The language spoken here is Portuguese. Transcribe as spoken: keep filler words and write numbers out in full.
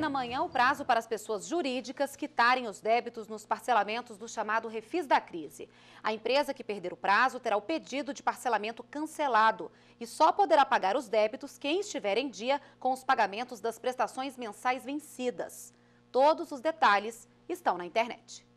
termina amanhã o prazo para as pessoas jurídicas quitarem os débitos nos parcelamentos do chamado Refis da Crise. A empresa que perder o prazo terá o pedido de parcelamento cancelado e só poderá pagar os débitos quem estiver em dia com os pagamentos das prestações mensais vencidas. Todos os detalhes estão na internet.